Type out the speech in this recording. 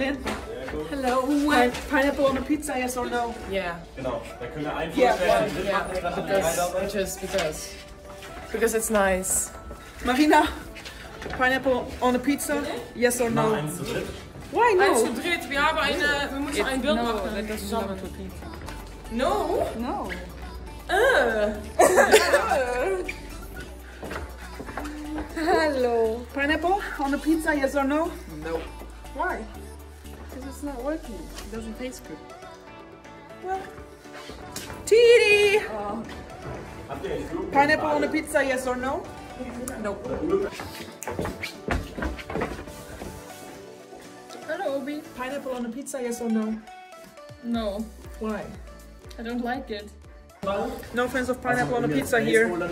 Lynn? Hello. Pineapple on a pizza, yes or no? Yeah. Genau. Because it's nice. Marina, pineapple on a pizza, yes or no? Why no? Eins zu dritt. Wir müssen ein Bild machen. No. No. Hello. Pineapple on a pizza, yes or no? No. Why? Because it's not working. It doesn't taste good. Well. Titi! Pineapple on a pizza, yes or no? No. Hello, Obi. Pineapple on a pizza, yes or no? No. Why? I don't like it. No offense of pineapple on a pizza here.